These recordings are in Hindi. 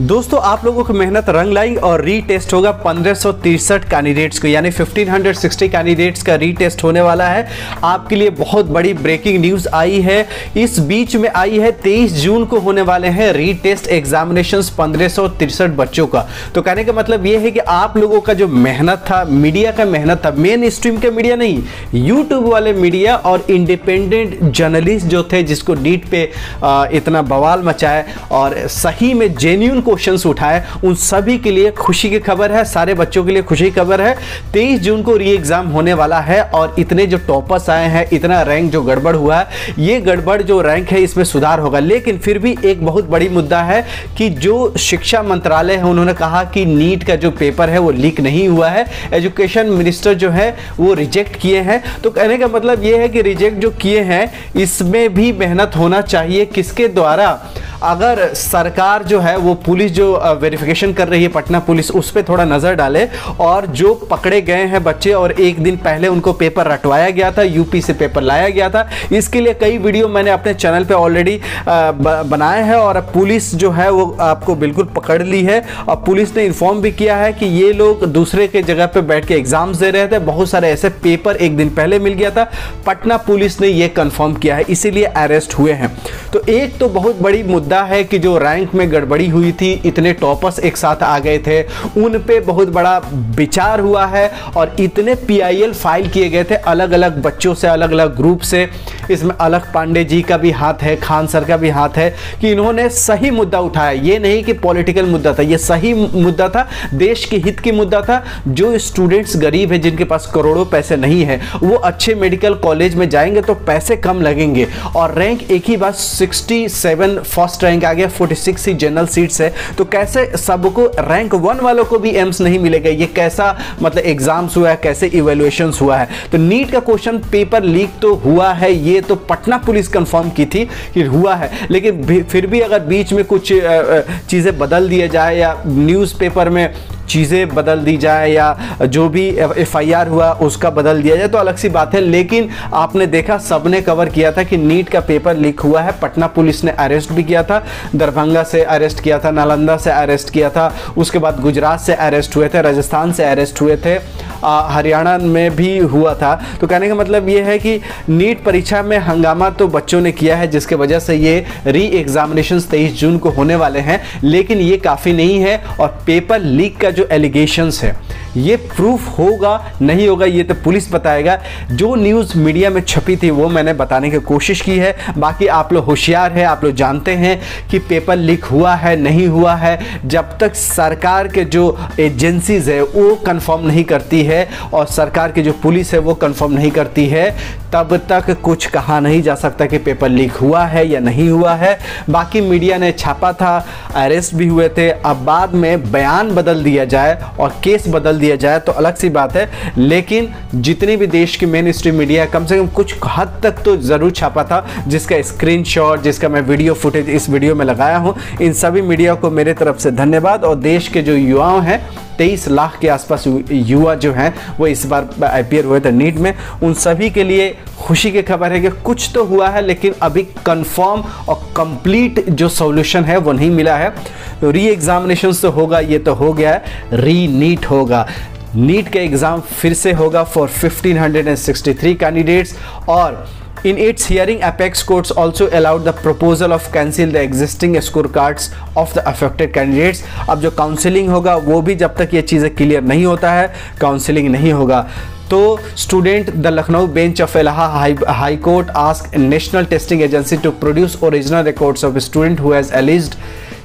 दोस्तों आप लोगों की मेहनत रंग लाएगी और रीटेस्ट होगा 1563 कैंडिडेट्स को, यानी 1560 कैंडिडेट्स का रीटेस्ट होने वाला है। आपके लिए बहुत बड़ी ब्रेकिंग न्यूज़ आई है, इस बीच में आई है। 23 जून को होने वाले हैं रीटेस्ट एग्जामिनेशंस 1563 बच्चों का। तो कहने का मतलब ये है कि आप लोगों का जो मेहनत था, मीडिया का मेहनत था, मेन स्ट्रीम के मीडिया नहीं, यूट्यूब वाले मीडिया और इंडिपेंडेंट जर्नलिस्ट जो थे, जिसको नीट पे इतना बवाल मचाया और सही में जेन्यून क्वेश्चंस उठाए, उन सभी के लिए खुशी की खबर है, सारे बच्चों के लिए खुशी की खबर है। 23 जून को री एग्जाम होने वाला है और इतने जो टॉपर्स आए हैं, इतना रैंक जो गड़बड़ हुआ है, ये गड़बड़ जो रैंक है इसमें सुधार होगा। लेकिन फिर भी एक बहुत बड़ी मुद्दा है कि जो शिक्षा मंत्रालय है उन्होंने कहा कि नीट का जो पेपर है वो लीक नहीं हुआ है, एजुकेशन मिनिस्टर जो है वो रिजेक्ट किए हैं। तो कहने का मतलब ये है कि रिजेक्ट जो किए हैं इसमें भी मेहनत होना चाहिए किसके द्वारा। अगर सरकार जो है वो पुलिस जो वेरिफिकेशन कर रही है, पटना पुलिस, उस पर थोड़ा नज़र डाले और जो पकड़े गए हैं बच्चे और एक दिन पहले उनको पेपर रटवाया गया था, यूपी से पेपर लाया गया था, इसके लिए कई वीडियो मैंने अपने चैनल पे ऑलरेडी बनाए हैं और पुलिस जो है वो आपको बिल्कुल पकड़ ली है और पुलिस ने इन्फॉर्म भी किया है कि ये लोग दूसरे के जगह पर बैठ के एग्ज़ाम्स दे रहे थे, बहुत सारे ऐसे पेपर एक दिन पहले मिल गया था। पटना पुलिस ने यह कन्फर्म किया है, इसीलिए अरेस्ट हुए हैं। तो एक तो बहुत बड़ी मुद्दा है कि जो रैंक में गड़बड़ी हुई थी, इतने टॉपर्स एक साथ आ गए थे, उन पे बहुत बड़ा विचार हुआ है और इतने PIL फाइल किए गए थे अलग अलग बच्चों से, अलग अलग ग्रुप से। इसमें अलख पांडे जी का भी हाथ है, खान सर का भी हाथ है कि इन्होंने सही मुद्दा उठाया। ये नहीं कि पॉलिटिकल मुद्दा था, ये सही मुद्दा था, देश के हित की मुद्दा था। जो स्टूडेंट्स गरीब हैं, जिनके पास करोड़ों पैसे नहीं है, वो अच्छे मेडिकल कॉलेज में जाएंगे तो पैसे कम लगेंगे। और रैंक एक ही बार 67 फर्स्ट रैंक आ गया, 46 जनरल सीट्स है, तो कैसे सबको रैंक 1 वालों को भी एम्स नहीं मिलेगा? ये कैसा मतलब एग्जाम्स हुआ है, कैसे इवेल्युएशंस हुआ है? तो नीट का क्वेश्चन पेपर लीक तो हुआ है, ये तो पटना पुलिस कंफर्म की थी कि हुआ है। लेकिन फिर भी अगर बीच में कुछ चीज़ें बदल दिया जाए या न्यूज़पेपर में चीज़ें बदल दी जाए या जो भी FIR हुआ उसका बदल दिया जाए तो अलग सी बात है। लेकिन आपने देखा, सबने कवर किया था कि नीट का पेपर लीक हुआ है। पटना पुलिस ने अरेस्ट भी किया था, दरभंगा से अरेस्ट किया था, नालंदा से अरेस्ट किया था, उसके बाद गुजरात से अरेस्ट हुए थे, राजस्थान से अरेस्ट हुए थे, हरियाणा में भी हुआ था। तो कहने का मतलब ये है कि नीट परीक्षा में हंगामा तो बच्चों ने किया है, जिसके वजह से ये री एग्जामिनेशन 23 जून को होने वाले हैं। लेकिन ये काफ़ी नहीं है और पेपर लीक का जो एलिगेशंस है ये प्रूफ होगा नहीं होगा ये तो पुलिस बताएगा। जो न्यूज़ मीडिया में छपी थी वो मैंने बताने की कोशिश की है। बाकी आप लोग होशियार हैं, आप लोग जानते हैं कि पेपर लीक हुआ है नहीं हुआ है। जब तक सरकार के जो एजेंसीज़ है वो कंफर्म नहीं करती है और सरकार की जो पुलिस है वो कंफर्म नहीं करती है, तब तक कुछ कहा नहीं जा सकता कि पेपर लीक हुआ है या नहीं हुआ है। बाकी मीडिया ने छापा था, अरेस्ट भी हुए थे, अब बाद में बयान बदल दिया जाए और केस बदल दिया जाए तो अलग सी बात है। लेकिन जितनी भी देश की मेन स्ट्रीम मीडिया कम से कम कुछ हद तक तो ज़रूर छापा था, जिसका स्क्रीनशॉट, जिसका मैं वीडियो फुटेज इस वीडियो में लगाया हूँ। इन सभी मीडिया को मेरे तरफ से धन्यवाद। और देश के जो युवाओं हैं, 23 लाख के आसपास युवा जो हैं वो इस बार APR हुए थे नीट में, उन सभी के लिए खुशी की खबर है कि कुछ तो हुआ है। लेकिन अभी कंफर्म और कंप्लीट जो सॉल्यूशन है वो नहीं मिला है। तो री एग्जामिनेशन तो होगा, ये तो हो गया है, री नीट होगा। नीट का एग्ज़ाम फिर से होगा फॉर 1563 कैंडिडेट्स। और In its hearing, Apex Courts also allowed the proposal of cancel the existing scorecards of the affected candidates. अब जो काउंसलिंग होगा वो भी जब तक ये चीज़ें क्लियर नहीं होता है, काउंसलिंग नहीं होगा। तो student, the Lucknow bench of Allahabad high court ask national testing agency to produce original records of student who has alleged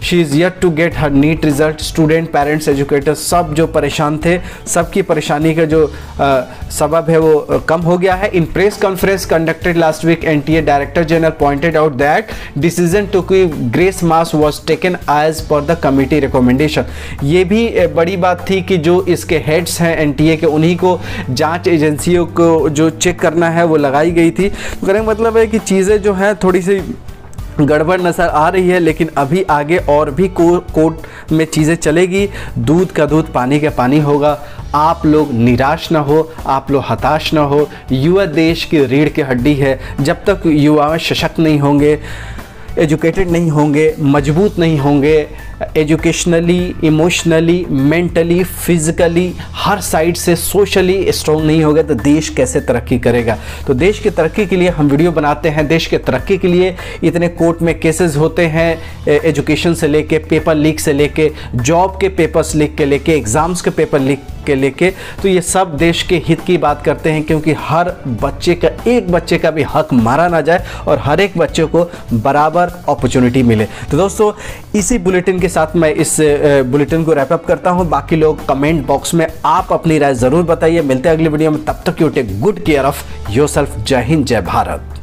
she is yet to get her NEET result. Student, parents, educators, सब जो परेशान थे, सबकी परेशानी का जो सबब है वो कम हो गया है। In press conference conducted last week, NTA director general pointed out that decision to give grace marks was taken as per the committee recommendation. ये भी बड़ी बात थी कि जो इसके हेड्स हैं NTA के, उन्हीं को जाँच एजेंसियों को जो चेक करना है वो लगाई गई थी। कहने का मतलब है कि चीज़ें जो हैं थोड़ी सी गड़बड़ नज़र आ रही है। लेकिन अभी आगे और भी कोर्ट में चीज़ें चलेगी, दूध का दूध पानी का पानी होगा। आप लोग निराश ना हो, आप लोग हताश ना हो। युवा देश की रीढ़ की हड्डी है। जब तक युवा सशक्त नहीं होंगे, एजुकेटेड नहीं होंगे, मजबूत नहीं होंगे, एजुकेशनली, इमोशनली, मेंटली, फिजिकली, हर साइड से सोशली स्ट्रॉन्ग नहीं होगा तो देश कैसे तरक्की करेगा। तो देश की तरक्की के लिए हम वीडियो बनाते हैं, देश के तरक्की के लिए इतने कोर्ट में केसेस होते हैं, एजुकेशन से लेके, पेपर लीक से लेके, जॉब के पेपर्स लीक के लेके, एग्ज़ाम्स के पेपर लीक के लेके। तो ये सब देश के हित की बात करते हैं, क्योंकि हर बच्चे का, एक बच्चे का भी हक मारा ना जाए और हर एक बच्चे को बराबर अपॉर्चुनिटी मिले। तो दोस्तों, इसी बुलेटिन के साथ मैं इस बुलेटिन को रैप अप करता हूँ। बाकी लोग कमेंट बॉक्स में आप अपनी राय ज़रूर बताइए। मिलते हैं अगली वीडियो में, तब तक you take good care of yourself. जय हिंद, जय भारत।